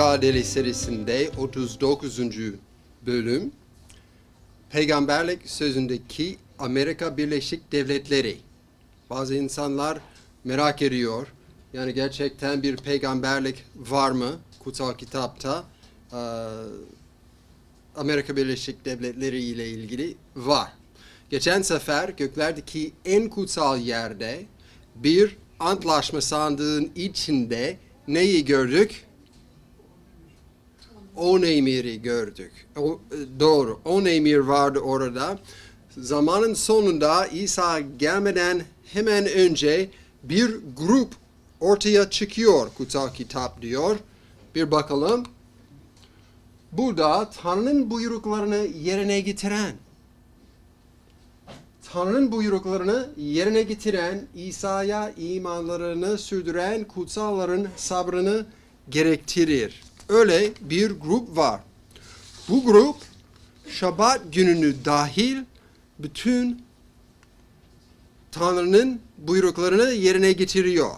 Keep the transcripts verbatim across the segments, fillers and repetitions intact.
Mücadele serisinde otuz dokuzuncu bölüm Peygamberlik sözündeki Amerika Birleşik Devletleri. Bazı insanlar merak ediyor. Yani gerçekten bir peygamberlik var mı kutsal kitapta? Ee, Amerika Birleşik Devletleri ile ilgili var. Geçen sefer göklerdeki en kutsal yerde bir antlaşma sandığın içinde neyi gördük? On emiri gördük. O, doğru. On emir vardı orada. Zamanın sonunda İsa gelmeden hemen önce bir grup ortaya çıkıyor. Kutsal kitap diyor. Bir bakalım. Burada Tanrı'nın buyruklarını yerine getiren, Tanrı'nın buyruklarını yerine getiren, İsa'ya imanlarını sürdüren kutsalların sabrını gerektirir. Öyle bir grup var. Bu grup Şabat gününü dahil bütün Tanrı'nın buyruklarını yerine getiriyor.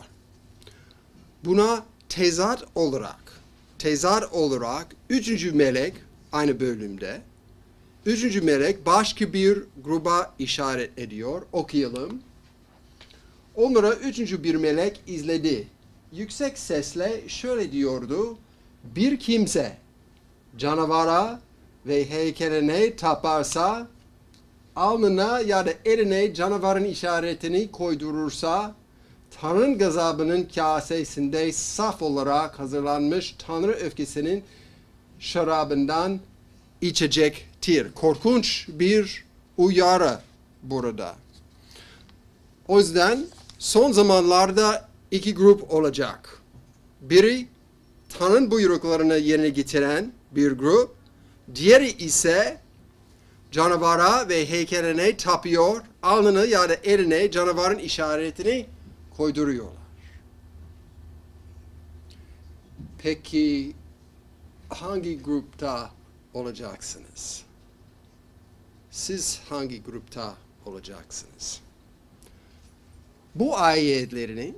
Buna tezat olarak, tezat olarak üçüncü melek aynı bölümde, üçüncü melek başka bir gruba işaret ediyor. Okuyalım. Onlara üçüncü bir melek izledi. Yüksek sesle şöyle diyordu. Bir kimse canavara ve heykeline taparsa, alnına ya da eline canavarın işaretini koydurursa, Tanrı'nın gazabının kasesinde saf olarak hazırlanmış Tanrı öfkesinin şarabından içecektir. Korkunç bir uyarı burada. O yüzden son zamanlarda iki grup olacak. Biri Tanrı'nın buyruklarını yerine getiren bir grup, diğeri ise canavara ve heykeline tapıyor, alnını ya da eline canavarın işaretini koyduruyorlar. Peki hangi grupta olacaksınız? Siz hangi grupta olacaksınız? Bu ayetlerini,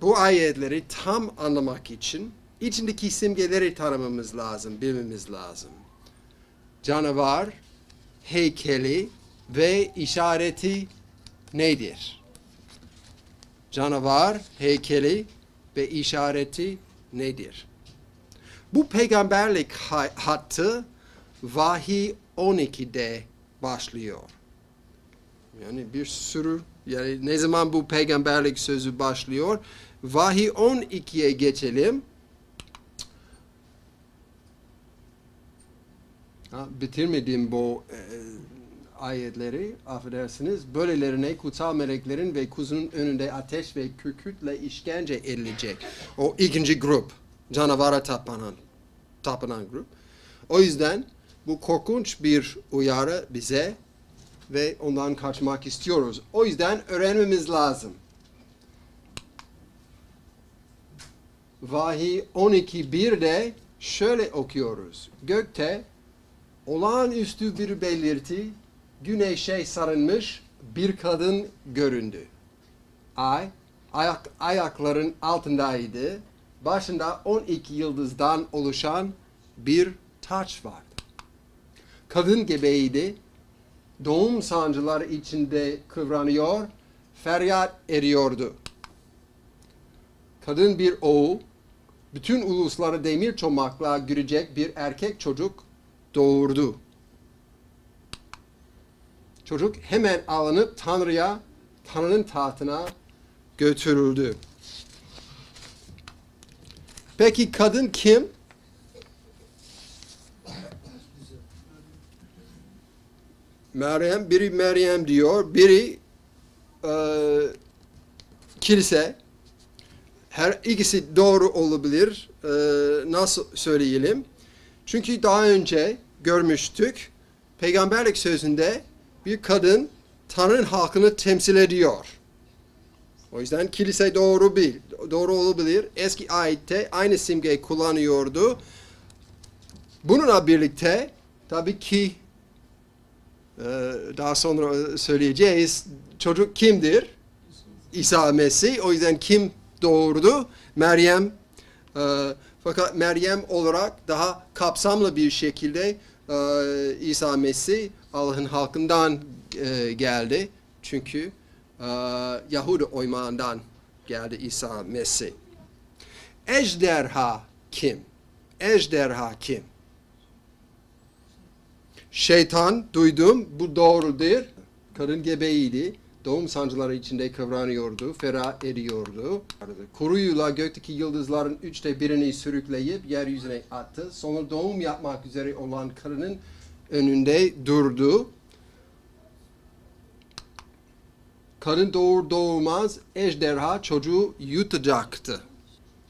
bu ayetleri tam anlamak için İçindeki simgeleri tanımamız lazım, bilmemiz lazım. Canavar, heykeli ve işareti nedir? Canavar, heykeli ve işareti nedir? Bu peygamberlik hattı Vahiy on iki'de başlıyor. Yani bir sürü, yani ne zaman bu peygamberlik sözü başlıyor? Vahiy on iki'ye geçelim. Bitirmediğim bu e, ayetleri, affedersiniz, böylelerine kutsal meleklerin ve kuzunun önünde ateş ve kükürtle işkence edilecek. O ikinci grup, canavara tapınan, tapınan grup. O yüzden bu korkunç bir uyarı bize ve ondan kaçmak istiyoruz. O yüzden öğrenmemiz lazım. Vahiy on iki bir'de şöyle okuyoruz. Gökte olağanüstü bir belirti, güneşe sarılmış bir kadın göründü. Ay, ayak, ayakların altındaydı. Başında on iki yıldızdan oluşan bir taç vardı. Kadın gebeydi. Doğum sancıları içinde kıvranıyor, feryat ediyordu. Kadın bir oğul, bütün ulusları demir çomakla gürecek bir erkek çocuk doğurdu. Çocuk hemen alınıp Tanrı'ya, Tanrı'nın tahtına götürüldü. Peki kadın kim? Meryem, biri Meryem diyor, biri e, kilise. Her ikisi doğru olabilir. E, nasıl söyleyelim? Çünkü daha önce görmüştük, peygamberlik sözünde bir kadın Tanrı'nın halkını temsil ediyor. O yüzden kilise doğru bil, doğru olabilir. Eski ayette aynı simgeyi kullanıyordu. Bununla birlikte tabii ki daha sonra söyleyeceğiz, çocuk kimdir? İsa Mesih. O yüzden kim doğurdu? Meryem. Fakat Meryem olarak daha kapsamlı bir şekilde e, İsa Mesih Allah'ın halkından e, geldi. Çünkü e, Yahudi oymağından geldi İsa Mesih. Ejderha kim? Ejderha kim? Şeytan, duydum, bu doğrudur. Kadın gebeydi. Doğum sancıları içinde kıvranıyordu, ferah ediyordu. Kuruyla gökteki yıldızların üçte birini sürükleyip yeryüzüne attı. Sonra doğum yapmak üzere olan karının önünde durdu. Kadın doğur doğurmaz ejderha çocuğu yutacaktı.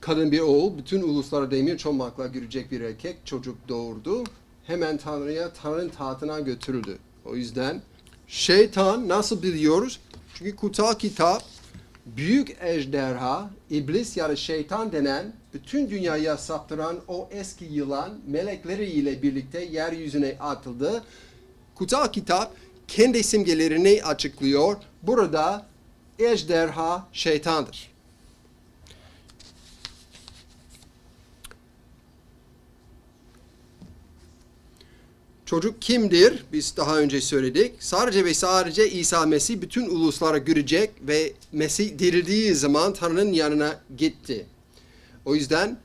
Kadın bir oğul, bütün uluslara demir çomakla gürecek bir erkek çocuk doğurdu. Hemen Tanrı'ya, Tanrı'nın tahtına götürüldü. O yüzden şeytan nasıl biliyoruz? Çünkü kutsal kitap büyük ejderha, iblis ya da şeytan denen bütün dünyaya saptıran o eski yılan melekleriyle birlikte yeryüzüne atıldı. Kutsal kitap kendi simgelerini açıklıyor. Burada ejderha şeytandır. Çocuk kimdir? Biz daha önce söyledik. Sadece ve sadece İsa Mesih bütün uluslara görecek ve Mesih dirildiği zaman Tanrı'nın yanına gitti. O yüzden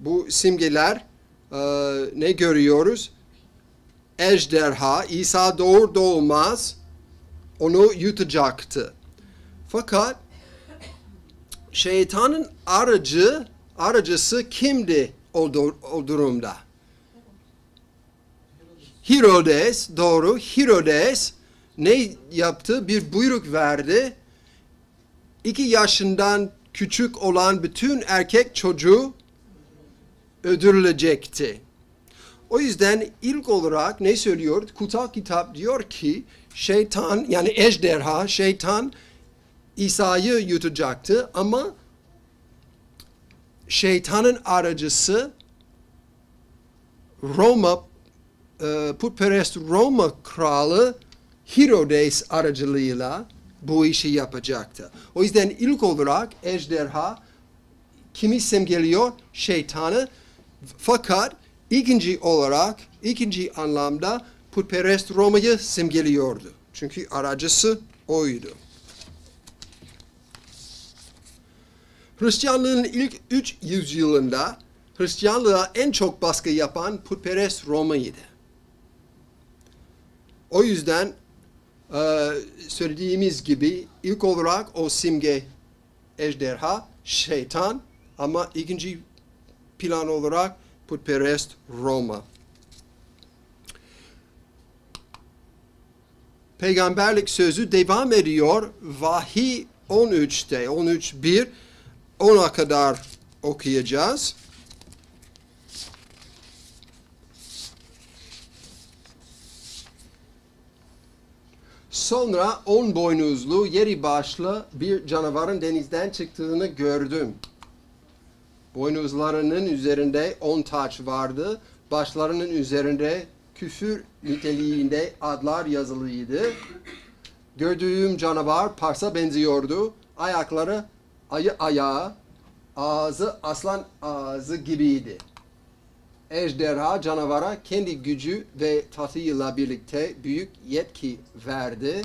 bu simgeler ne görüyoruz? Ejderha, İsa doğur doğmaz onu yutacaktı. Fakat şeytanın aracı, aracısı kimdi o, o durumda? Herodes, doğru. Herodes ne yaptı? Bir buyruk verdi. İki yaşından küçük olan bütün erkek çocuğu öldürülecekti. O yüzden ilk olarak ne söylüyor? Kutsal kitap diyor ki şeytan, yani ejderha, şeytan İsa'yı yutacaktı ama şeytanın aracısı Roma, putperest Roma kralı Herodes aracılığıyla bu işi yapacaktı. O yüzden ilk olarak ejderha kimi simgeliyor? Şeytanı. Fakat ikinci olarak, ikinci anlamda putperest Roma'yı simgeliyordu. Çünkü aracısı oydu. Hristiyanlığın ilk üç yüzyılında Hristiyanlığa en çok baskı yapan putperest Roma'ydı. O yüzden söylediğimiz gibi ilk olarak o simge ejderha, şeytan ama ikinci plan olarak putperest Roma. Peygamberlik sözü devam ediyor. Vahiy on üçte, on üç bir, ona kadar okuyacağız. Sonra on boynuzlu, yeri başlı bir canavarın denizden çıktığını gördüm. Boynuzlarının üzerinde on taç vardı. Başlarının üzerinde küfür niteliğinde adlar yazılıydı. Gördüğüm canavar Pars'a benziyordu. Ayakları ayı ayağı, ağzı aslan ağzı gibiydi. Ejderha canavara kendi gücü ve tahtıyla birlikte büyük yetki verdi.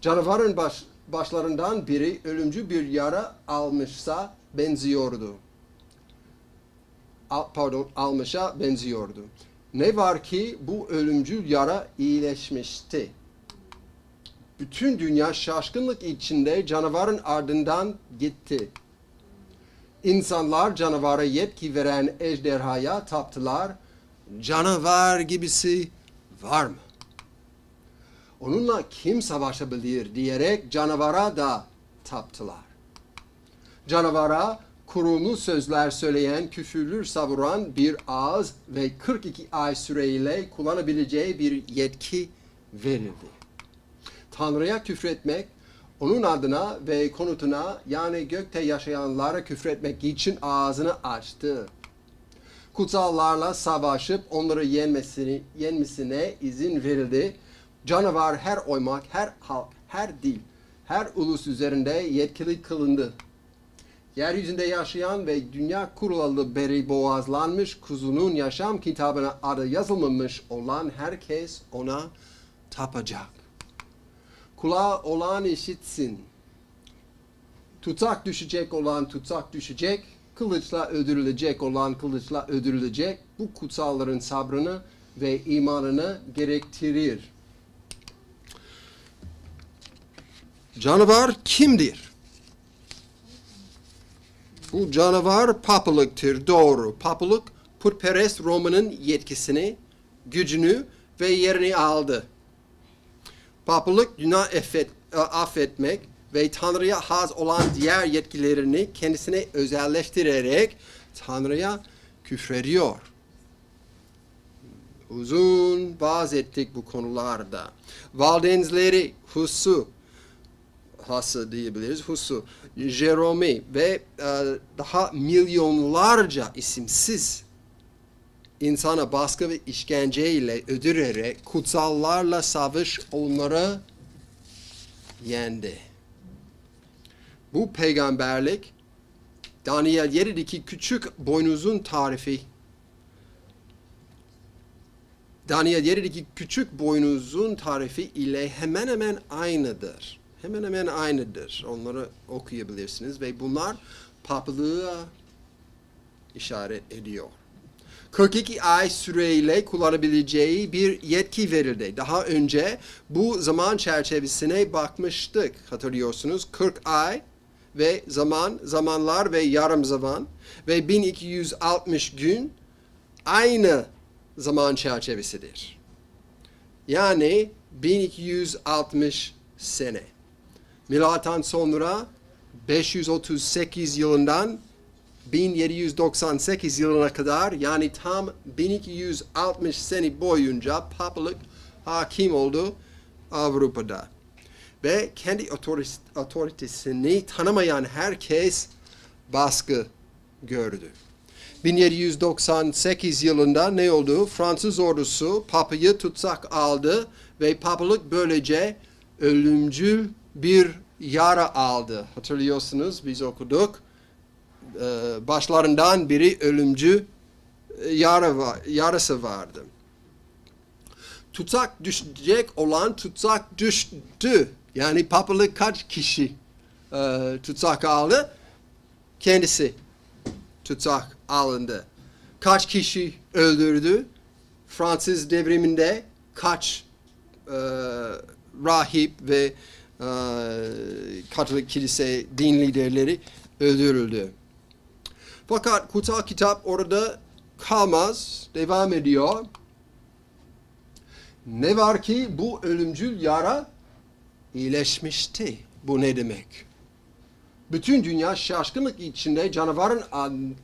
Canavarın baş, başlarından biri ölümcül bir yara almışsa benziyordu. Al, pardon, almışa benziyordu. Ne var ki bu ölümcül yara iyileşmişti. Bütün dünya şaşkınlık içinde canavarın ardından gitti. İnsanlar canavara yetki veren ejderhaya taptılar. Canavar gibisi var mı? Onunla kim savaşabilir diyerek canavara da taptılar. Canavara kurumlu sözler söyleyen, küfürler savuran bir ağız ve kırk iki ay süreyle kullanabileceği bir yetki verildi. Tanrı'ya küfretmek, onun adına ve konutuna yani gökte yaşayanlara küfretmek için ağzını açtı. Kutsallarla savaşıp onları yenmesini, yenmesine izin verildi. Canavar her oymak, her halk, her dil, her ulus üzerinde yetkili kılındı. yeryüzünde yaşayan ve dünya kurallı beri boğazlanmış kuzunun yaşam kitabına adı yazılmamış olan herkes ona tapacak. Kulağı olan işitsin. Tutsak düşecek olan tutsak düşecek, kılıçla öldürülecek olan kılıçla öldürülecek. Bu kutsalların sabrını ve imanını gerektirir. Canavar kimdir? Bu canavar papalıktır, doğru. Papalık, putperest Roma'nın yetkisini, gücünü ve yerini aldı. Papalık, günah affetmek ve Tanrı'ya haz olan diğer yetkilerini kendisine özelleştirerek Tanrı'ya küfrediyor. Uzun vaaz ettik bu konularda. Valdenizleri, Husu, Hası diyebiliriz, Husu, Jerome ve daha milyonlarca isimsiz insana baskı ve işkenceyle öldürerek kutsallarla savaş onları yendi. Bu peygamberlik, Daniel yedideki küçük boynuzun tarifi. Daniel yedideki küçük boynuzun tarifi ile hemen hemen aynıdır. Hemen hemen aynıdır. Onları okuyabilirsiniz ve bunlar papalığa işaret ediyor. kırk iki ay süreyle kullanabileceği bir yetki verildi. Daha önce bu zaman çerçevesine bakmıştık. Hatırlıyorsunuz, kırk ay ve zaman, zamanlar ve yarım zaman ve bin iki yüz altmış gün aynı zaman çerçevesidir. Yani bin iki yüz altmış sene. Milattan sonra beş yüz otuz sekiz yılından bin yedi yüz doksan sekiz yılına kadar, yani tam bin iki yüz altmış sene boyunca papalık hakim oldu Avrupa'da. Ve kendi otoritesini tanımayan herkes baskı gördü. bin yedi yüz doksan sekiz yılında ne oldu? Fransız ordusu papayı tutsak aldı ve papalık böylece ölümcül bir yara aldı. Hatırlıyorsunuz, biz okuduk. Başlarından biri ölümcü yara var, yarası vardı. Tutsak düşecek olan tutsak düştü. Yani papalık kaç kişi e, tutsak aldı? Kendisi tutsak alındı. Kaç kişi öldürdü? Fransız devriminde kaç e, rahip ve e, Katolik kilise din liderleri öldürüldü? Fakat kutsal kitap orada kalmaz, devam ediyor. Ne var ki bu ölümcül yara iyileşmişti. Bu ne demek? Bütün dünya şaşkınlık içinde canavarın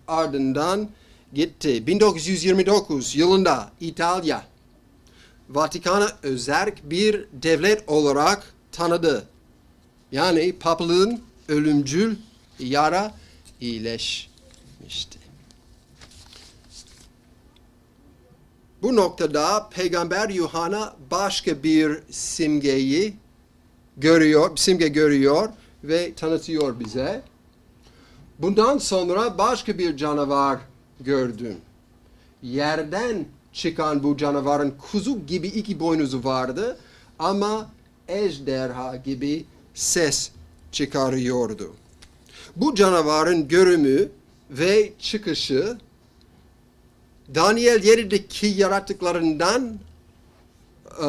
ardından gitti. bin dokuz yüz yirmi dokuz yılında İtalya, Vatikan'ı özerk bir devlet olarak tanıdı. Yani papalığın ölümcül yara iyileşmişti. Bu noktada Peygamber Yuhanna başka bir simgeyi görüyor, simge görüyor ve tanıtıyor bize. Bundan sonra başka bir canavar gördüm. Yerden çıkan bu canavarın kuzu gibi iki boynuzu vardı ama ejderha gibi ses çıkarıyordu. Bu canavarın görünümü ve çıkışı Daniel yedideki yarattıklarından e,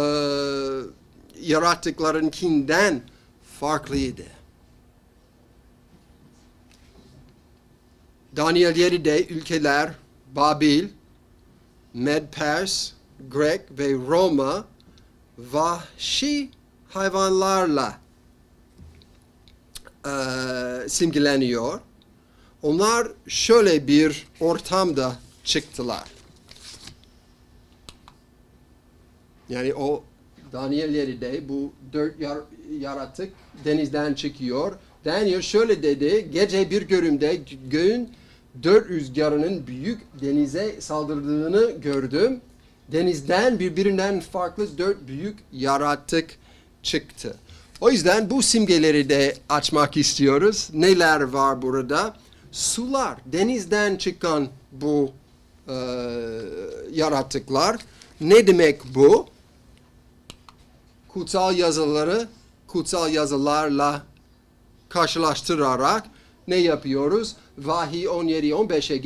yarattıklarınkinden farklıydı. Daniel yedide ülkeler Babil, Med-Pers, Grek ve Roma vahşi hayvanlarla e, simgeleniyor. Onlar şöyle bir ortamda çıktılar. Yani o Daniel yedide bu dört yar, yaratık denizden çıkıyor. Daniel şöyle dedi: gece bir görümde göğün dört rüzgarının büyük denize saldırdığını gördüm. Denizden birbirinden farklı dört büyük yaratık çıktı. O yüzden bu simgeleri de açmak istiyoruz. Neler var burada? sular, denizden çıkan bu e, yaratıklar. Ne demek bu? Kutsal yazıları kutsal yazılarla karşılaştırarak ne yapıyoruz? Vahiy on yedi on beşe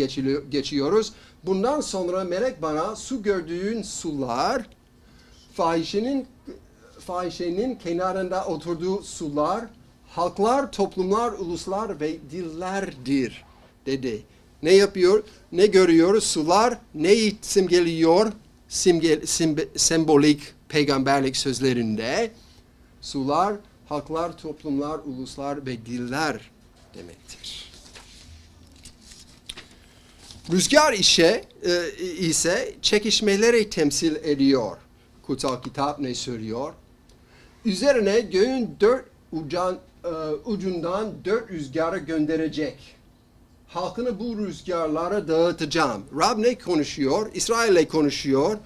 geçiyoruz. Bundan sonra melek bana su gördüğün sular, fahişenin, fahişenin kenarında oturduğu sular, halklar, toplumlar, uluslar ve dillerdir dedi. Ne yapıyor? Ne görüyoruz? Sular neyi simgeliyor? Simge, simbe, sembolik peygamberlik sözlerinde sular, halklar, toplumlar, uluslar ve diller demektir. Rüzgar işe, e, ise çekişmeleri temsil ediyor. Kutsal kitap ne söylüyor? Üzerine göğün dört ucan, e, ucundan dört rüzgarı gönderecek. Halkını bu rüzgarlara dağıtacağım. Rab ne konuşuyor? İsrail'le konuşuyor.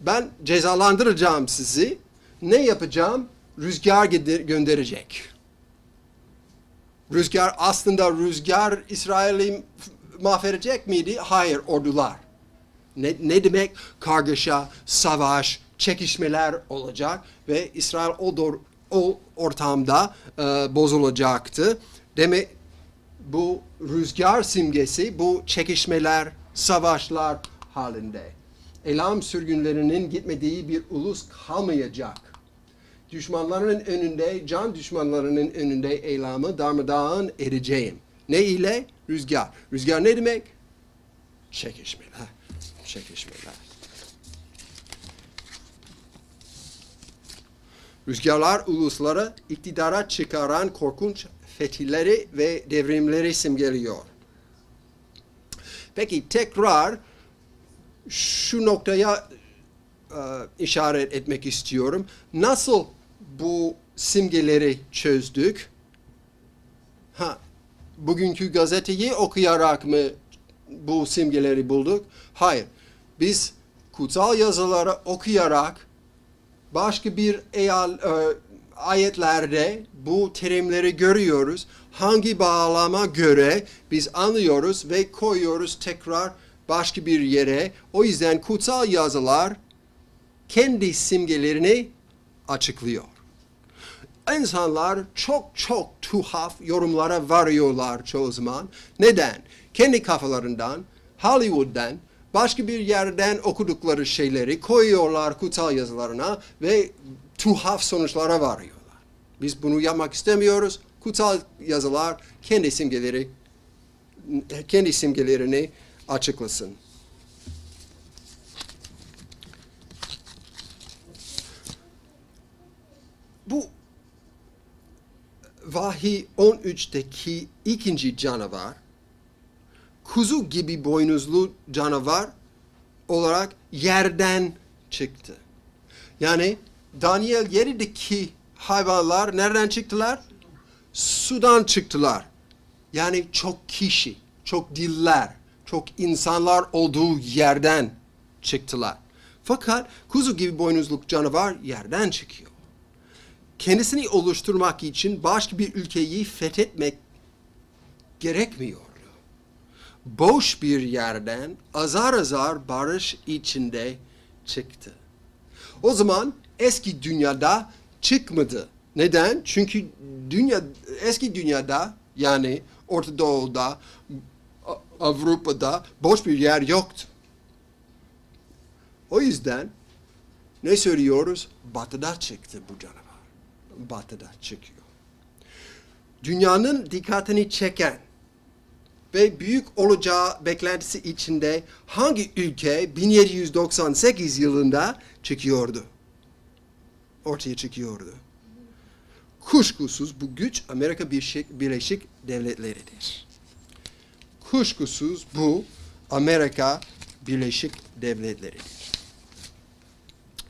Ben cezalandıracağım sizi. Ne yapacağım? Rüzgar gönderecek. Rüzgar aslında rüzgar İsrail'i mahvedecek miydi? Hayır, ordular. Ne, ne demek? Kargaşa, savaş, çekişmeler olacak ve İsrail o, doğru, o ortamda e, bozulacaktı. Demek bu rüzgar simgesi bu çekişmeler, savaşlar halinde. Elam sürgünlerinin gitmediği bir ulus kalmayacak. Düşmanlarının önünde, can düşmanlarının önünde elamı darmadağın edeceğim. Ne ile? Rüzgar. Rüzgar ne demek? Çekişmeler. Çekişmeler. Rüzgarlar ulusları iktidara çıkaran korkunç fetihleri ve devrimleri simgeliyor. Peki tekrar şu noktaya e, işaret etmek istiyorum. Nasıl bu simgeleri çözdük? Ha, bugünkü gazeteyi okuyarak mı bu simgeleri bulduk? Hayır. Biz kutsal yazıları okuyarak başka bir eyal, e, ayetlerde bu terimleri görüyoruz. Hangi bağlama göre biz anlıyoruz ve koyuyoruz tekrar başka bir yere. O yüzden kutsal yazılar kendi simgelerini açıklıyor. İnsanlar çok çok tuhaf yorumlara varıyorlar çoğu zaman. Neden? Kendi kafalarından, Hollywood'dan, başka bir yerden okudukları şeyleri koyuyorlar kutsal yazılarına ve tuhaf sonuçlara varıyorlar. Biz bunu yapmak istemiyoruz. Kutsal yazılar kendi simgeleri, kendi simgelerini açıklasın. Bu Vahiy on üçteki ikinci canavar, kuzu gibi boynuzlu canavar olarak yerden çıktı. Yani Daniel yedideki hayvanlar nereden çıktılar? Sudan çıktılar. Yani çok kişi, çok diller, çok insanlar olduğu yerden çıktılar. Fakat kuzu gibi boynuzlu canavar yerden çıkıyor. Kendisini oluşturmak için başka bir ülkeyi fethetmek gerekmiyor. Boş bir yerden azar azar barış içinde çıktı. O zaman eski dünyada çıkmadı. Neden? Çünkü dünya, eski dünyada yani Orta Doğu'da, Avrupa'da boş bir yer yoktu. O yüzden ne söylüyoruz? Batı'da çıktı bu canavar. Batı'da çıkıyor. Dünyanın dikkatini çeken ve büyük olacağı beklentisi içinde hangi ülke bin yedi yüz doksan sekiz yılında çıkıyordu? Ortaya çıkıyordu. Kuşkusuz bu güç Amerika Birleşik Devletleri'dir. Kuşkusuz bu Amerika Birleşik Devletleri'dir.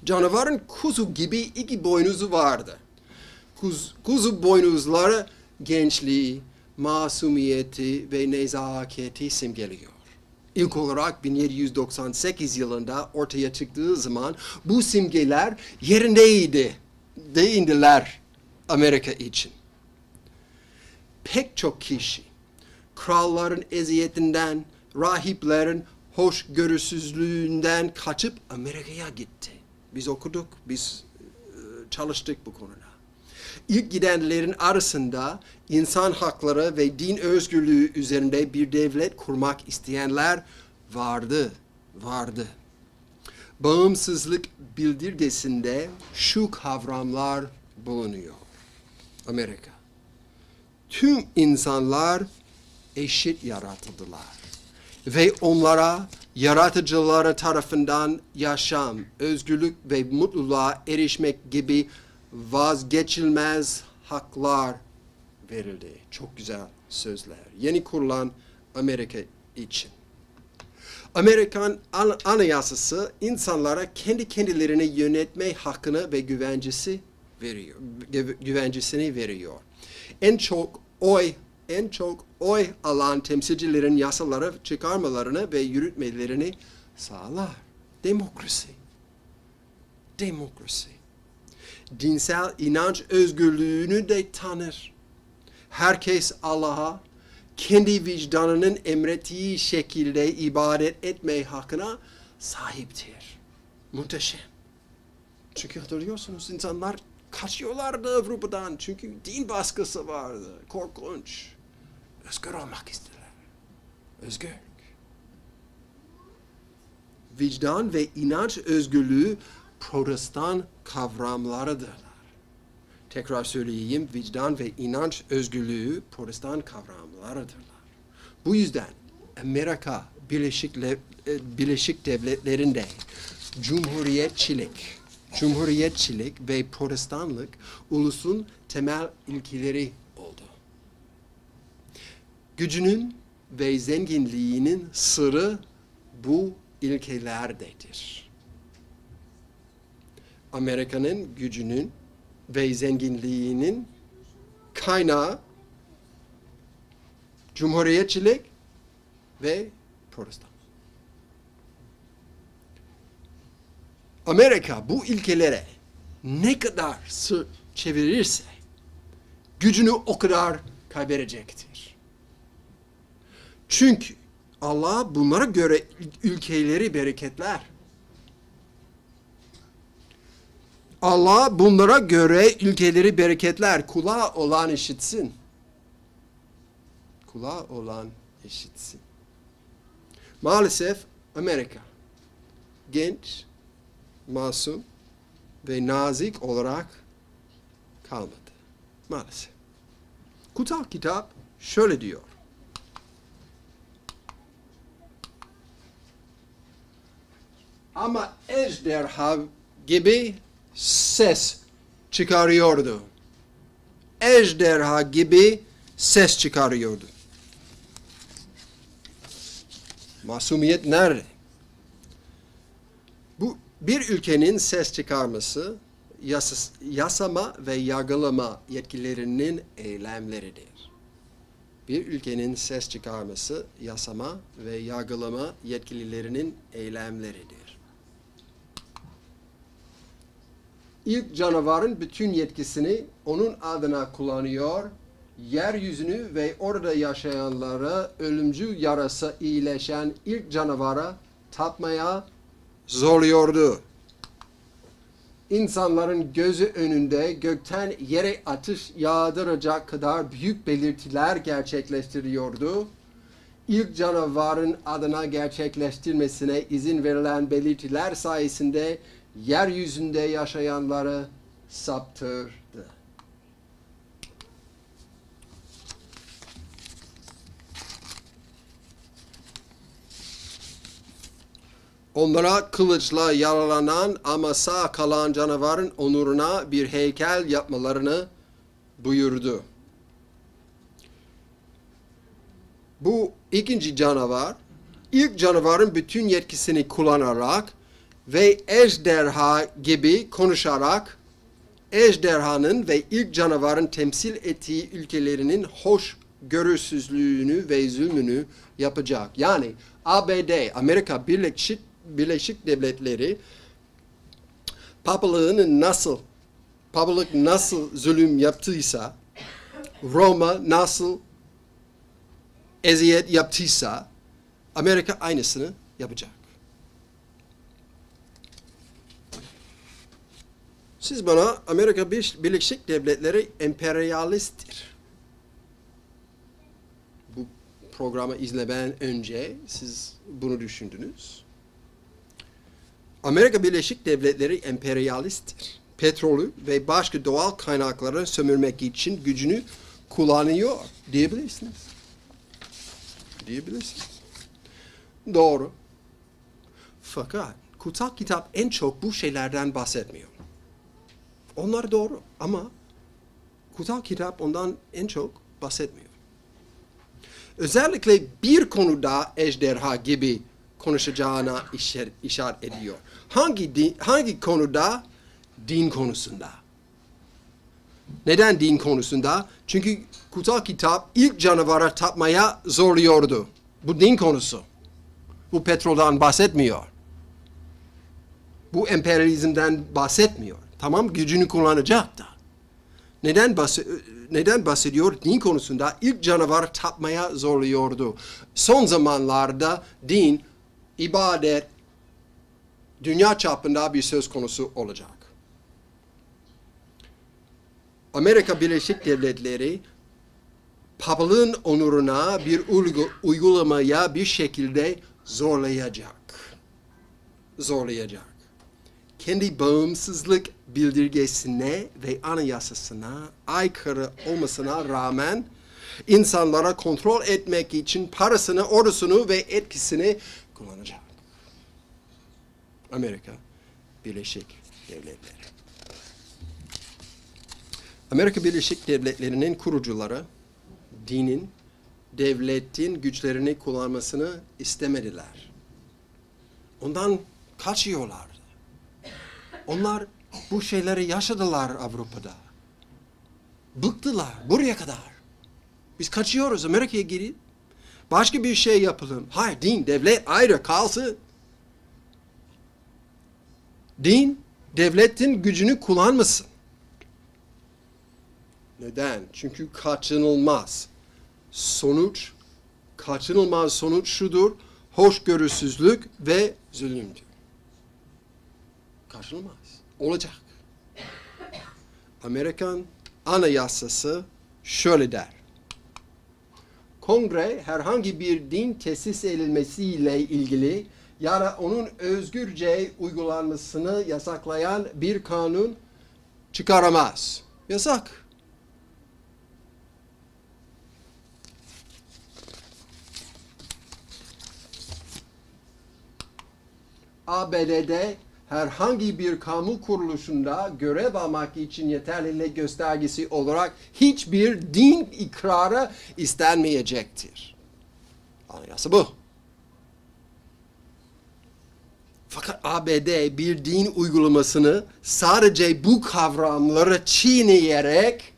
Canavarın kuzu gibi iki boynuzu vardı. Kuz, kuzu boynuzları gençliği, masumiyeti ve nezaketi simgeliyor. İlk olarak bin yedi yüz doksan sekiz yılında ortaya çıktığı zaman bu simgeler yerindeydi, değindiler Amerika için. Pek çok kişi kralların eziyetinden, rahiplerin hoşgörüsüzlüğünden kaçıp Amerika'ya gitti. Biz okuduk, biz çalıştık bu konuda. İlk gidenlerin arasında insan hakları ve din özgürlüğü üzerinde bir devlet kurmak isteyenler vardı, vardı. Bağımsızlık bildirgesinde şu kavramlar bulunuyor. Amerika. Tüm insanlar eşit yaratıldılar ve onlara yaratıcıları tarafından yaşam, özgürlük ve mutluluğa erişmek gibi vazgeçilmez haklar verildi. Çok güzel sözler. Yeni kurulan Amerika için. Amerikan Anayasası insanlara kendi kendilerini yönetme hakkını ve güvencesi veriyor, güvencesini veriyor. En çok oy en çok oy alan temsilcilerin yasaları çıkarmalarını ve yürütmelerini sağlar. Demokrasi. Demokrasi. Dinsel inanç özgürlüğünü de tanır. Herkes Allah'a kendi vicdanının emrettiği şekilde ibadet etme hakkına sahiptir. Muhteşem. Çünkü hatırlıyorsunuz insanlar kaçıyorlardı Avrupa'dan. Çünkü din baskısı vardı. Korkunç. Özgür olmak istediler. Özgürlük. Vicdan ve inanç özgürlüğü Protestan kavramlarıdırlar. Tekrar söyleyeyim, vicdan ve inanç özgürlüğü Protestan kavramlarıdırlar. Bu yüzden Amerika Birleşik, Birleşik Devletleri'nde Cumhuriyetçilik, Cumhuriyetçilik ve Protestanlık ulusun temel ilkeleri oldu. Gücünün ve zenginliğinin sırrı bu ilkelerdedir. Amerika'nın gücünün ve zenginliğinin kaynağı Cumhuriyetçilik ve Protestan. Amerika bu ilkelere ne kadar sırt çevirirse gücünü o kadar kaybedecektir. Çünkü Allah bunlara göre ülkeleri bereketler. Allah bunlara göre ülkeleri bereketler. Kulağı olan işitsin. Kulağı olan işitsin. Maalesef Amerika genç, masum ve nazik olarak kalmadı. Maalesef. Kutsal kitap şöyle diyor. Ama ejderha gibi ses çıkarıyordu. Ejderha gibi ses çıkarıyordu. Masumiyet nerede? Bu bir ülkenin ses çıkarması yasas, yasama ve yargılama yetkilerinin eylemleridir. Bir ülkenin ses çıkarması yasama ve yargılama yetkilerinin eylemleridir. İlk canavarın bütün yetkisini onun adına kullanıyor, yeryüzünü ve orada yaşayanları ölümcül yarası iyileşen ilk canavara tapmaya zorluyordu. İnsanların gözü önünde gökten yere ateş yağdıracak kadar büyük belirtiler gerçekleştiriyordu. İlk canavarın adına gerçekleştirmesine izin verilen belirtiler sayesinde yeryüzünde yaşayanları saptırdı. Onlara kılıçla yaralanan ama sağ kalan canavarın onuruna bir heykel yapmalarını buyurdu. Bu ikinci canavar, ilk canavarın bütün yetkisini kullanarak ve ejderha gibi konuşarak ejderhanın ve ilk canavarın temsil ettiği ülkelerinin hoşgörüsüzlüğünü ve zulmünü yapacak. Yani A B D, Amerika Birleşik, Birleşik Devletleri papalığının nasıl, papalık nasıl zulüm yaptıysa, Roma nasıl eziyet yaptıysa Amerika aynısını yapacak. Siz bana Amerika Birleşik Devletleri emperyalisttir. Bu programı izlemeden önce siz bunu düşündünüz. Amerika Birleşik Devletleri emperyalisttir. Petrolü ve başka doğal kaynakları sömürmek için gücünü kullanıyor diyebilirsiniz. Diyebilirsiniz. Doğru. Fakat kutsal kitap en çok bu şeylerden bahsetmiyor. Onlar doğru ama kutsal kitap ondan en çok bahsetmiyor. Özellikle bir konuda ejderha gibi konuşacağına işaret ediyor. Hangi din, hangi konuda? Din konusunda. Neden din konusunda? Çünkü kutsal kitap ilk canavara tapmaya zorluyordu. Bu din konusu. Bu petroldan bahsetmiyor. Bu emperyalizmden bahsetmiyor. Tamam, gücünü kullanacak da. Neden bahsediyor? Neden bahsediyor? Din konusunda ilk canavar tapmaya zorluyordu. Son zamanlarda din, ibadet, dünya çapında bir söz konusu olacak. Amerika Birleşik Devletleri, papalığın onuruna bir uygulamaya bir şekilde zorlayacak. Zorlayacak. Kendi bağımsızlık bildirgesine ve anayasasına aykırı olmasına rağmen insanlara kontrol etmek için parasını, ordusunu ve etkisini kullanacak. Amerika Birleşik Devletleri. Amerika Birleşik Devletleri'nin kurucuları dinin, devletin güçlerini kullanmasını istemediler. Ondan kaçıyorlar. Onlar bu şeyleri yaşadılar Avrupa'da. Bıktılar buraya kadar. Biz kaçıyoruz, Amerika'ya gidip başka bir şey yapalım. Hayır, din, devlet ayrı kalsın. Din, devletin gücünü kullanmasın. Neden? Çünkü kaçınılmaz. Sonuç, kaçınılmaz sonuç şudur: hoşgörüsüzlük ve zulümdür. Kaçınılmaz. Olacak. Amerikan Anayasası şöyle der: Kongre herhangi bir din tesis edilmesiyle ilgili ya da onun özgürce uygulanmasını yasaklayan bir kanun çıkaramaz. Yasak. A B D'de herhangi bir kamu kuruluşunda görev almak için yeterlilik göstergesi olarak hiçbir din ikrarı istenmeyecektir. Anayasa bu. Fakat A B D bir din uygulamasını sadece bu kavramları çiğneyerek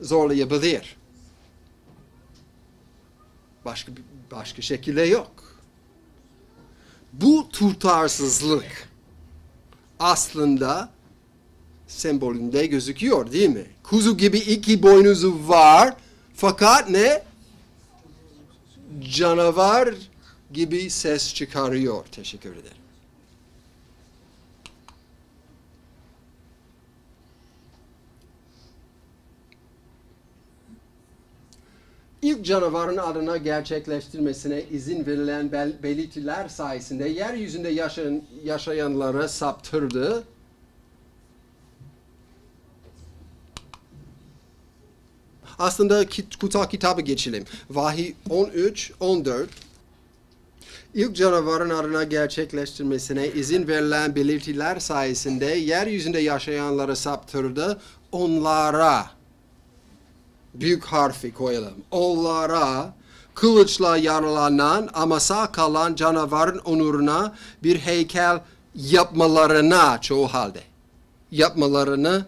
zorlayabilir. Başka başka şekilde yok. Bu tutarsızlık aslında sembolünde gözüküyor, değil mi? Kuzu gibi iki boynuzu var fakat ne? Canavar gibi ses çıkarıyor. Teşekkür ederim. İlk canavarın adına gerçekleştirmesine izin verilen bel belirtiler sayesinde yeryüzünde yaşayan, yaşayanları saptırdı. Aslında kutsal kitabı geçelim. Vahiy on üç on dört. İlk canavarın adına gerçekleştirmesine izin verilen belirtiler sayesinde yeryüzünde yaşayanları saptırdı. Onlara, büyük harfi koyalım, onlara kılıçla yaralanan ama sağ kalan canavarın onuruna bir heykel yapmalarına, çoğu halde yapmalarını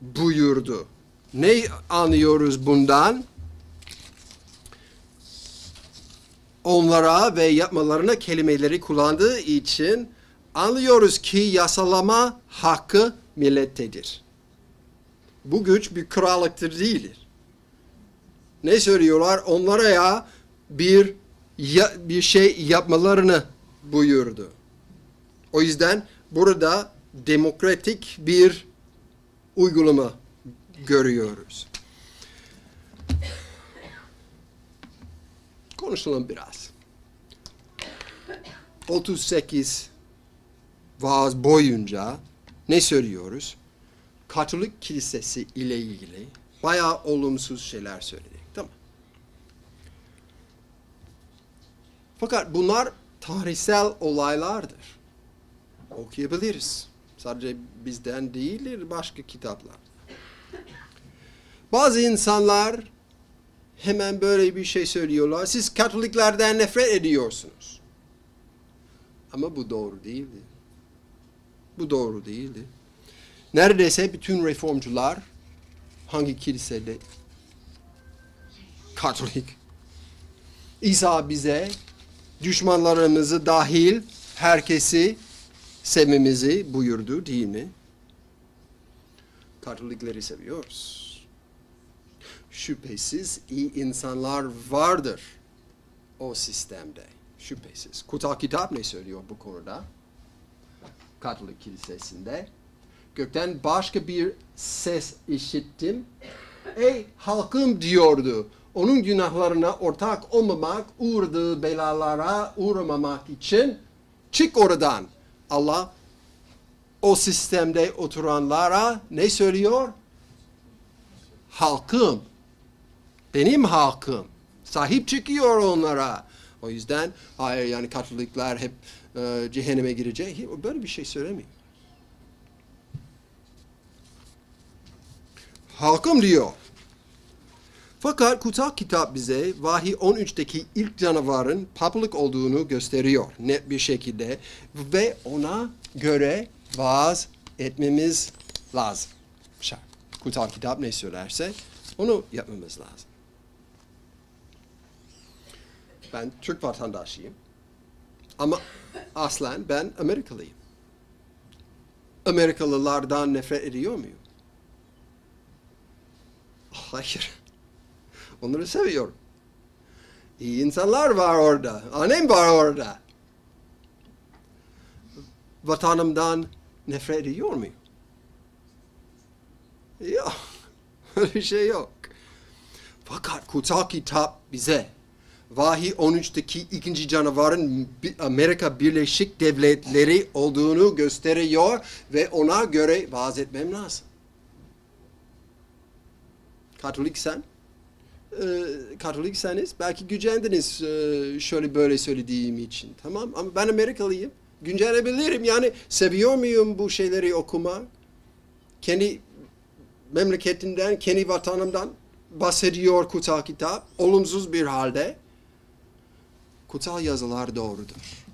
buyurdu. Ne anlıyoruz bundan? Onlara ve yapmalarına kelimeleri kullandığı için anlıyoruz ki yasalama hakkı millettedir. Bu güç bir krallıktır değildir. Ne söylüyorlar? Onlara ya bir bir şey yapmalarını buyurdu. O yüzden burada demokratik bir uygulama görüyoruz. Konuşalım biraz. otuz sekiz vaaz boyunca ne söylüyoruz? Katolik Kilisesi ile ilgili bayağı olumsuz şeyler söyledik, değil mi? Fakat bunlar tarihsel olaylardır. Okuyabiliriz. Sadece bizden değildir, başka kitaplar. Bazı insanlar hemen böyle bir şey söylüyorlar. Siz Katoliklerden nefret ediyorsunuz. Ama bu doğru değildi. Bu doğru değildi. Neredeyse bütün reformcular hangi kilisede? Katolik. İsa bize düşmanlarımızı dahil herkesi sevmemizi buyurdu, değil mi? Katolikleri seviyoruz. Şüphesiz iyi insanlar vardır o sistemde. Şüphesiz. Kutsal kitap ne söylüyor bu konuda? Katolik Kilisesi'nde. Gökten başka bir ses işittim. Ey halkım diyordu. Onun günahlarına ortak olmamak, uğradığı belalara uğramamak için çık oradan. Allah o sistemde oturanlara ne söylüyor? Halkım. Benim halkım. Sahip çıkıyor onlara. O yüzden hayır, yani Katolikler hep e, cehenneme girecek. Böyle bir şey söylemiyor. Halkım diyor. Fakat kutsal kitap bize Vahiy on üçteki ilk canavarın papalık olduğunu gösteriyor net bir şekilde ve ona göre vaaz etmemiz lazım. Şart. Kutsal kitap ne söylerse onu yapmamız lazım. Ben Türk vatandaşıyım ama aslen ben Amerikalıyım. Amerikalılardan nefret ediyor muyum? Hayır. Onları seviyorum. İyi insanlar var orada. Annem var orada. Vatanımdan nefret ediyor muyum? Yok. Öyle bir şey yok. Fakat kutsal kitap bize Vahiy on üçteki ikinci canavarın Amerika Birleşik Devletleri olduğunu gösteriyor ve ona göre vaaz etmem lazım. Katoliksen, e, Katolikseniz belki gücendiniz e, şöyle böyle söylediğim için. Tamam, ama ben Amerikalıyım. Güncelleyebilirim. Yani seviyor muyum bu şeyleri okumak? Kendi memleketimden, kendi vatanımdan bahsediyor kutsal kitap. Olumsuz bir halde. Kutsal yazılar doğrudur.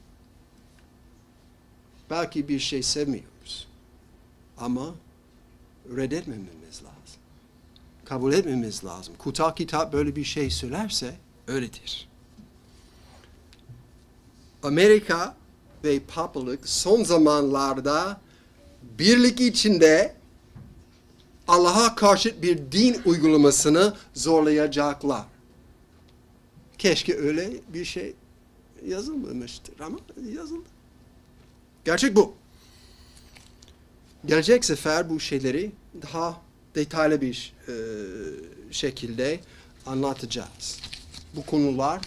Belki bir şey sevmiyoruz. Ama reddetmememiz lazım. Kabul etmemiz lazım. Kutsal kitap böyle bir şey söylerse öyledir. Amerika ve papalık son zamanlarda birlik içinde Allah'a karşı bir din uygulamasını zorlayacaklar. Keşke öyle bir şey yazılmamıştır ama yazıldı. Gerçek bu. Gelecek sefer bu şeyleri daha detaylı bir e, şekilde anlatacağız. Bu konular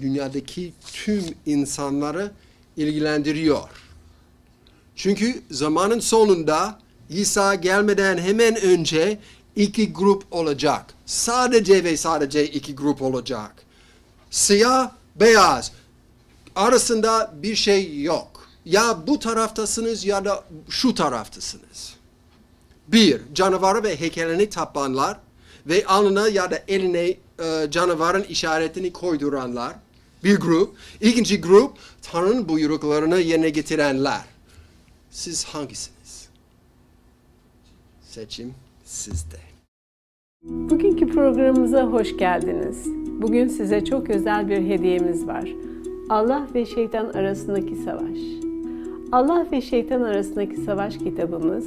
dünyadaki tüm insanları ilgilendiriyor. Çünkü zamanın sonunda İsa gelmeden hemen önce iki grup olacak. Sadece ve sadece iki grup olacak. Siyah, beyaz. Arasında bir şey yok. Ya bu taraftasınız ya da şu taraftasınız. Bir, canavara ve heykelini tapanlar ve alnına ya da eline e, canavarın işaretini koyduranlar. Bir grup. İkinci grup, Tanrı'nın buyruklarını yerine getirenler. Siz hangisiniz? Seçim sizde. Bugünkü programımıza hoş geldiniz. Bugün size çok özel bir hediyemiz var. Allah ve Şeytan Arasındaki Savaş. Allah ve Şeytan Arasındaki Savaş kitabımız,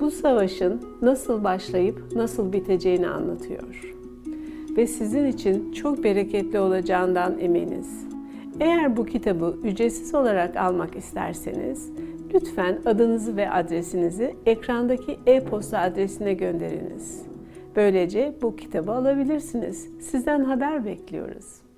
bu savaşın nasıl başlayıp nasıl biteceğini anlatıyor. ve sizin için çok bereketli olacağından eminiz. Eğer bu kitabı ücretsiz olarak almak isterseniz, lütfen adınızı ve adresinizi ekrandaki e-posta adresine gönderiniz. Böylece bu kitabı alabilirsiniz. Sizden haber bekliyoruz.